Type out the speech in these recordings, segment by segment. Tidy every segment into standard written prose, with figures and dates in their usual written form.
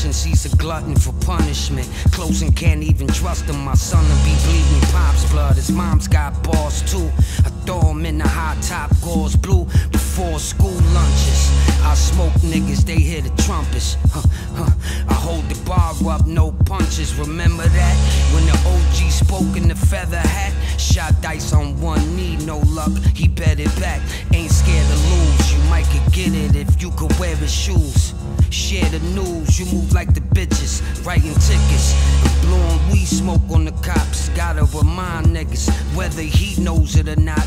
options. He's a glutton for punishment. Close and can't even trust him. My son will be bleeding pop's blood. His mom's got balls too. I throw him in the hot top, gauze blue, before school lunches. I smoke niggas, they hear the trumpets. I hold the bar up, no punches. Remember that? When the OG spoke in the feather hat, shot dice on one knee, no luck. He bet it back. Ain't scared to lose. You might could get it if you could wear his shoes. Share the news, you move like the bitches, writing tickets, and blowing weed smoke on the cops. Gotta remind niggas, whether he knows it or not,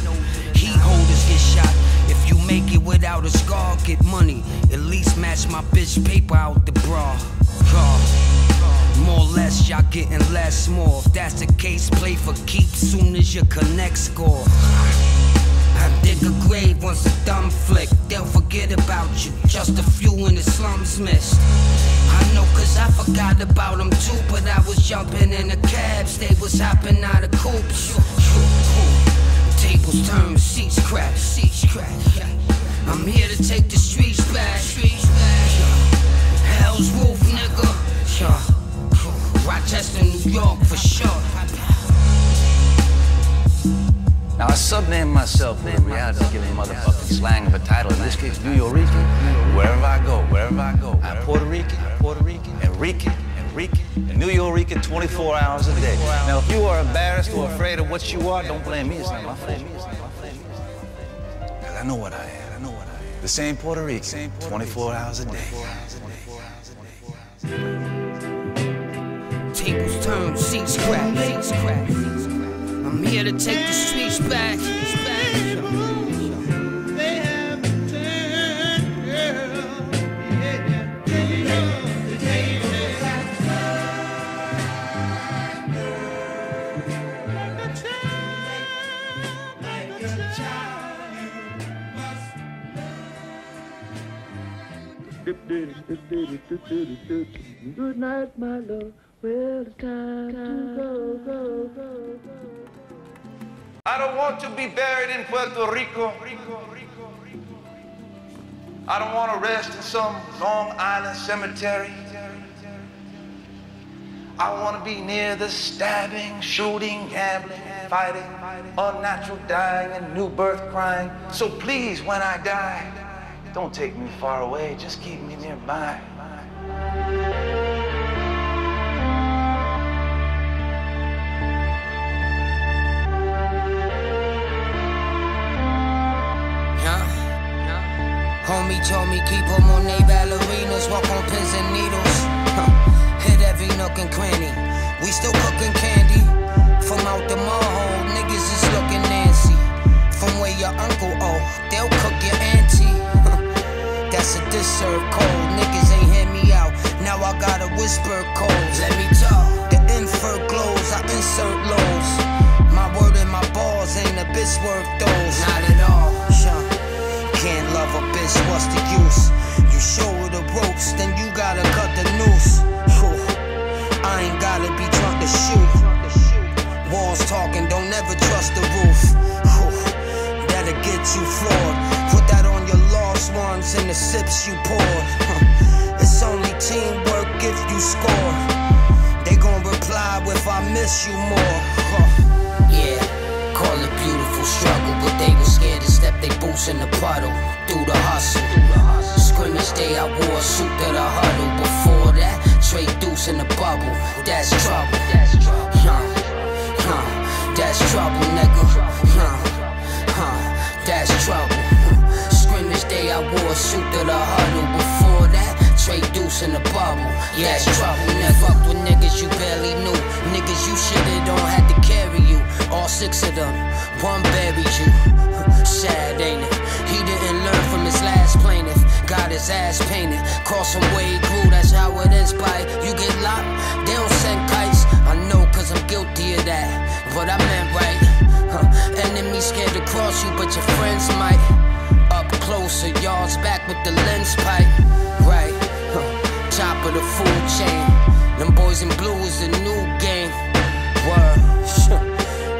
heat holders get shot. If you make it without a scar, get money, at least match my bitch paper out the bra. More or less, y'all getting less, more. If that's the case, play for keeps soon as your connect score. I dig a grave once a dumb flick. They'll forget about you. Just a few in the slums missed. I know cause I forgot about them too. But I was jumping in the cabs. They was hopping out of coops. Tables turn, seats crack, seats crack. I'm here to take the streets back. Hell's Roof, nigga. Rochester, New York for sure. Now, I subnamed myself in the reality of giving motherfucking slang of a title. In this case, Julio Iglesias. Wherever I go, wherever I go. I'm Puerto Rican, and Julio Iglesias 24 hours a day. Now, if you are embarrassed or afraid of what you are, don't blame me. It's not my fault. Because I know what I am. The same Puerto Rican, 24 hours a day. Tables turn, seats crack, I'm here to take the streets back. They haven't turned, girl. The tables outside, girl. The child, like a child, you must love. Good night, my love. Well, it's time to go, go. I don't want to be buried in Puerto Rico. I don't want to rest in some Long Island cemetery. I want to be near the stabbing, shooting, gambling, fighting, unnatural dying, and new birth crying. So please, when I die, don't take me far away. Just keep me nearby. Homie told me keep them on they ballerinas, walk on pins and needles. Hit every nook and cranny. We still cooking candy from out the mud hole. Niggas is looking nasty from where your uncle owe. They'll cook your auntie. That's a dessert cold. Niggas ain't hear me out. Now I gotta whisper codes. Let me talk. The infer glows. I insert lows. My word and my balls ain't a bitch worth those. Not at all. Can't love a bitch, what's the use? You show her the ropes, then you gotta cut the noose. I ain't gotta be drunk to shoot. Walls talking, don't ever trust the roof. That'll get you floored. Put that on your lost ones and the sips you poured. It's only teamwork if you score. They gon' reply with I miss you more. Yeah, call it beautiful struggle, but they were scared to step they boots in the puddle. Through the hustle, scrimmage day I wore a suit that I huddle. Before that, trade deuce in the bubble. That's trouble, that's trouble, nigga. That's trouble. Scrimmage day I wore a suit that I huddle. Before that, trade deuce in the bubble. That's trouble, nigga. Fucked with niggas you barely knew, niggas you shitted on had to carry you. All six of them, one buried you. Sad, ain't it? He didn't learn from his last plaintiff. Got his ass painted. Cross him way he grew, that's how it ends by. You get locked, they don't send kites. I know cause I'm guilty of that, but I meant right. Enemies scared to cross you, but your friends might. Up closer, yards back with the lens pipe. Right, top of the food chain. Them boys in blue is the new game. Word.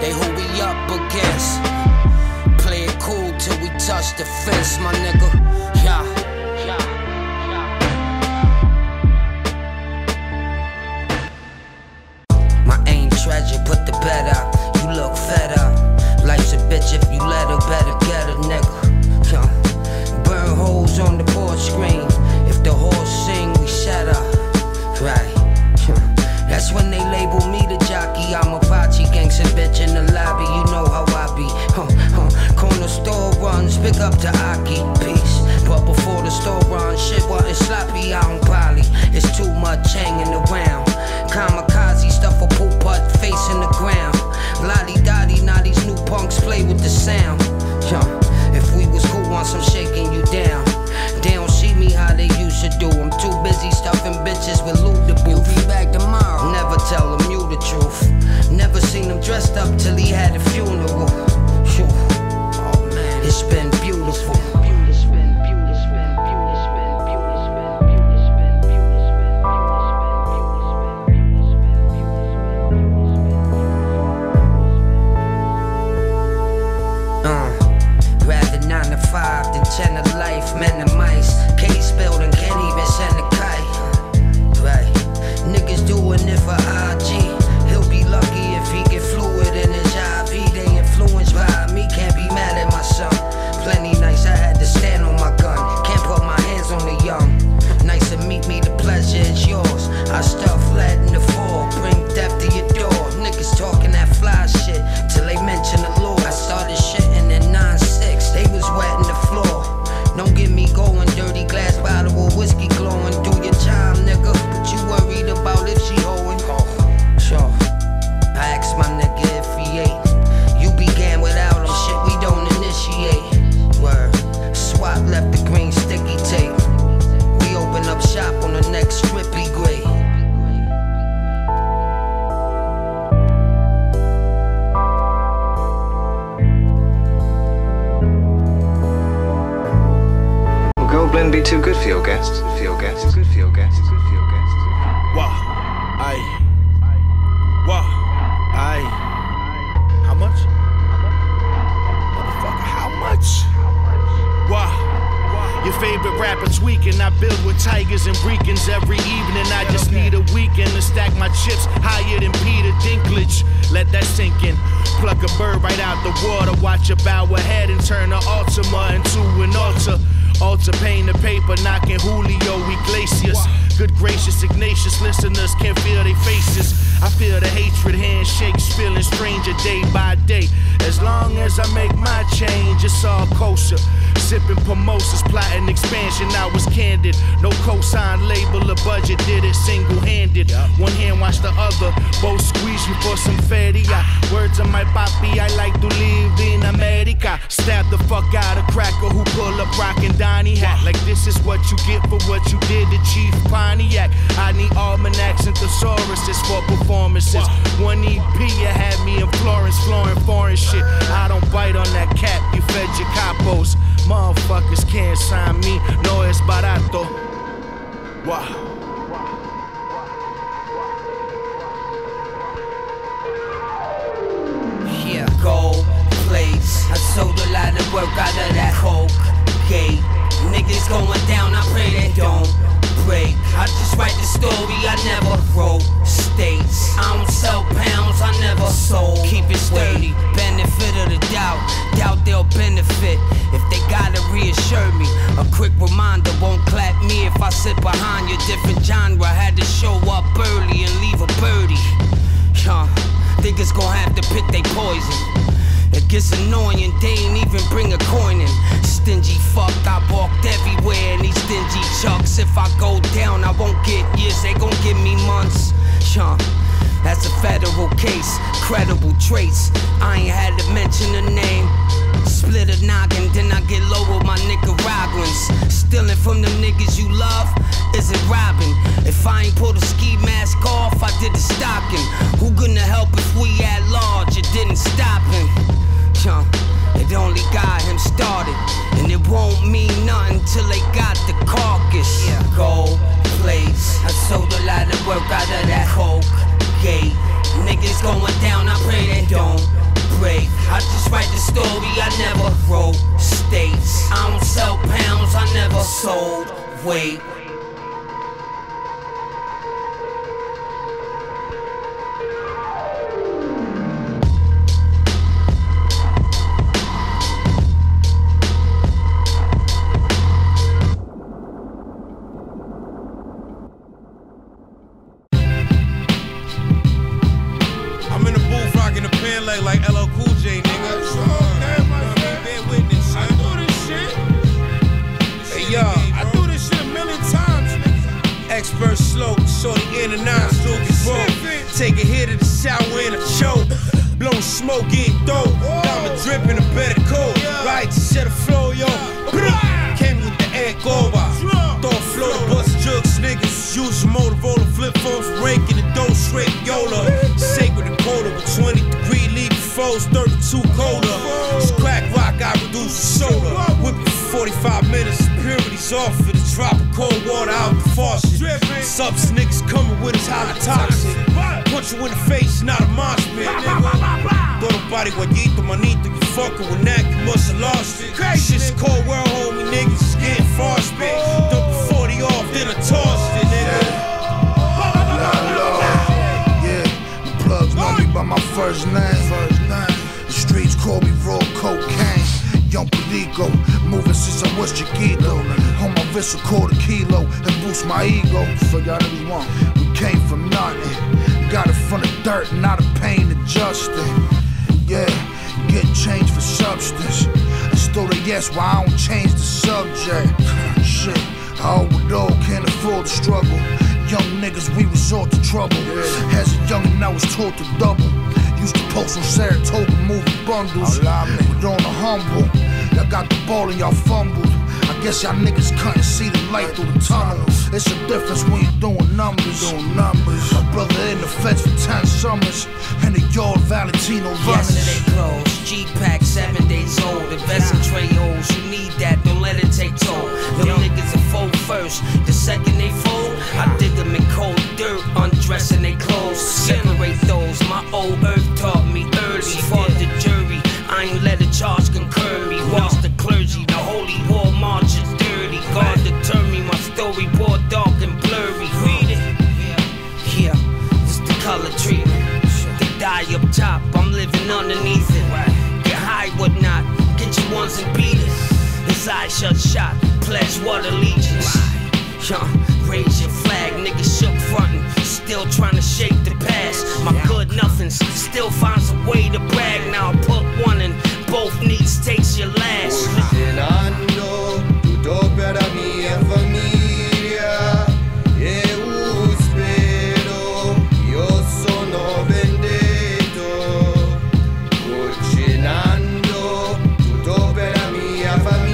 They who we up against. Play it cool till we touch the fence, my nigga. Yeah. I don't volley. It's too much hanging around. Kamikaze stuff a poop butt face in the ground. Lolly dotty, now these new punks play with the sound. Yo, if we was cool on some shaking you down. They don't see me how they used to do. I'm too busy stuffing bitches with loot to boot. Be back tomorrow. Never tell them you the truth. Never seen him dressed up till he had a funeral. Phew. Oh man, it's been beautiful. Rather 9 to 5 than 10 to life. Men and mice, case building, can't even send a kite. Right, niggas doing it for IG. He'll be lucky if he get fluid in his IV. They influenced by me, can't be mad at my son. Plenty nights I had to stand on my gun. Can't put my hands on the young. Nice to meet me, the pleasure is yours. I stuff lead in the fall, bring death to your door. Niggas talking that fly shit till they mention the Lord. I started shitting in 9-6, they was wetting the floor. Don't get me going, dirty glass bottle of whiskey glowing. Do your time, nigga, but you worried about if she hoeing. Oh, sure. I asked my nigga if he ate. You began without him, shit we don't initiate. Word, swap left the green sticky tape. We open up shop on the next stripy grade. Will gold blend be too good for your guests? For your guests? Good for your guests? Good for your guests? Wow, aye. Wow. Aye. How much? Motherfucker, how much? Wow. Your favorite rapper tweaking. I build with tigers and Ricans every evening. I just need a weekend to stack my chips higher than Peter Dinklage. Let that sink in. Pluck a bird right out the water. Watch her bow her head and turn her Altima into an altar. Altar paint the paper, knocking Julio Iglesias. Good gracious, Ignatius, listeners can't feel their faces. I feel the hatred, handshakes, feeling stranger day by day. As long as I make my change, it's all kosher. Sipping Pomosas, plotting expansion, I was candid. No cosign, label, or budget, did it single-handed. One hand watched the other, both squeeze you for some feria. Words of my papi, I like to live in America. Stab the fuck out of cracker who pull up rockin' Donnie hat. Like this is what you get for what you did to Chief Pontiac. I need almanacs and thesauruses for performances. One EP you had me in Florence, flooring foreign shit. I don't bite on that cap, you fed your capos. Motherfuckers can't sign me, no es barato. Wow. Yeah, gold plates. I sold a lot of work out of that coke gate. Niggas going down, I pray they don't. I just write the story, I never wrote states. I don't sell pounds, I never sold. Keep it sturdy, benefit of the doubt. Doubt they'll benefit if they gotta reassure me. A quick reminder, won't clap me if I sit behind your different genre. Had to show up early and leave a birdie. Niggas gon' have to pick they poison. It gets annoying, they ain't even bring a coin in. Stingy fuck, I walked everywhere in these dingy chucks. If I go down, I won't get years, they gon' give me months. That's a federal case, credible traits. I ain't had to mention a name. Split a noggin, then I get low with my Nicaraguans. Stealing from them niggas you love isn't robbing. If I ain't pulled a ski mask off, I did the stocking. Who gonna help if we at large? It didn't stop him. It only got him started. And it won't mean nothing till they got the carcass. Gold plates. I sold a lot of work out of that coke gate. Niggas going down, I pray they don't. I just write the story, I never wrote states. I don't sell pounds, I never sold weight. Yo, I do this shit a million times, nigga. Expert slow, shorty in and out, still control. Take a hit of the shower in a choke. Blow smoke, get dope. Diamond drip in a bed of cold. Right to set a flow, yo. Came with the Angoba. Throw flow, bust jugs, niggas. Use your Motorola, flip phones, breaking the dough straight, YOLO. Sacred Dakota with 20-degree league foes, 32 colder. It's crack rock, I reduce the soda. Whip it for 45 minutes. Purity's off for the drop of cold water out the faucet. Subs niggas coming with us highly toxic. Punch you in the face, not a monster. Throw the body guayito, manito. You fucking with that, you must have lost it. Shit's cold world, homie, niggas getting frostbit. Dump the 40 off, then I tossed it, nigga. Yeah, the plugs know me by my first name. The streets call me raw cocaine. Young Pelico, moving since I was chiquito. On my wrist a quarter-kilo and boost my ego. So y'all niggas want, we came from nothing. Got it from the dirt, not a pain to Justin. Yeah, get change for substance. I stole the yes, why I don't change the subject. Shit, all with all, can't afford the struggle. Young niggas, we resort to trouble. As a youngin', I was taught to double. Used to post on Saratoga, moving bundles. But on the humble, y'all got the ball and y'all fumbled. I guess y'all niggas couldn't see the light through the tunnel. It's a difference when you're doing numbers. My brother in the feds for 10 summers. And the yard Valentino running. Yesterday closed, G-Pack 7 days old. Invest in trayos, you need that, don't let it take toll. Them niggas are fold first, the second they fold, I dig them in cold dirt, undressing they clothes. Separate those, my old earth taught me early. Fought the jury, I ain't let a charge concur me. Watch the clergy, the holy war march is dirty. God deter me, my story poor, dark and blurry. Read it, yeah, it's the color treatment. They die up top, I'm living underneath it. Get high, whatnot, get your ones and beat it. His eyes shut shot, pledge what allegiance. Raise your flag, nigga shook frontin'. Still trying to shake the past. My good nothings still finds a way to brag. Now I put one in both knees, takes your last. Ordenando tutto per la mia famiglia. Eu spero, io sono vendetto. Cucinando tutto per la mia famiglia.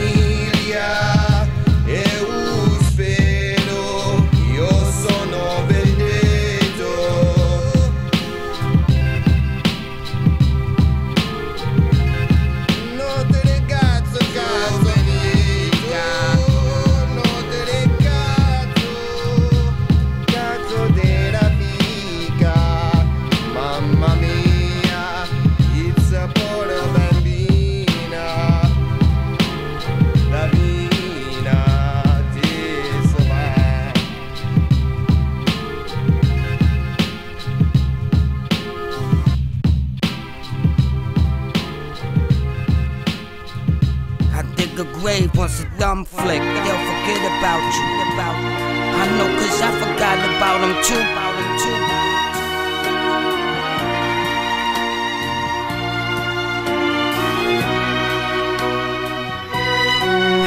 Once a dumb flick, they'll forget about you. I know, cause I forgot about them too.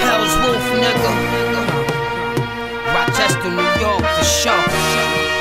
Hell's Wolf, nigga. Rochester, New York, for sure.